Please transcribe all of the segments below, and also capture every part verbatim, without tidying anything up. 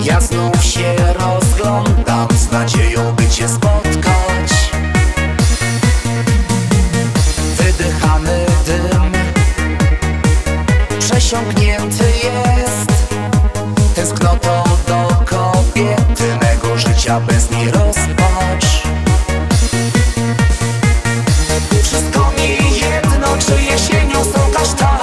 Ja znów się rozglądam z nadzieją, by cię spotkać. Wydychany dym przesiąknięty jest tęsknotą do kobiety mego życia, bez niej rozpacz. Wszystko mi jedno, czy jesienią są kasztany.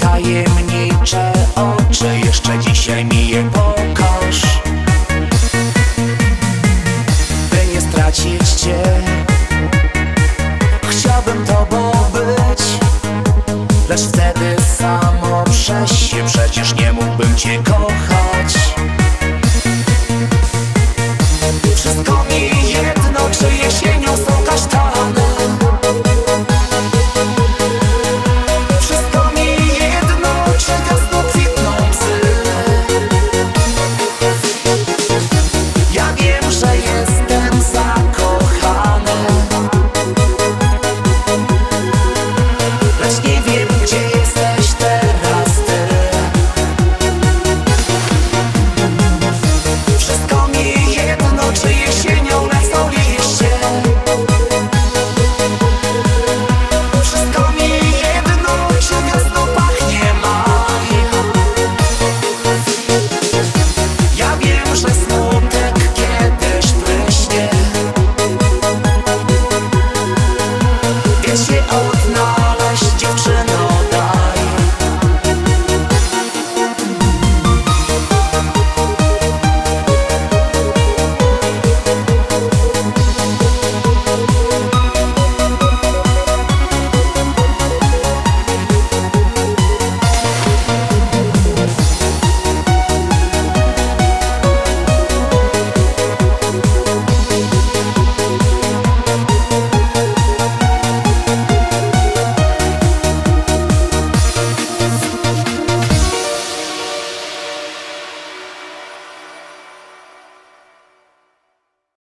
Tajemnicze oczy, jeszcze dzisiaj mi je pokaż. By nie stracić cię, chciałbym tobą być, lecz wtedy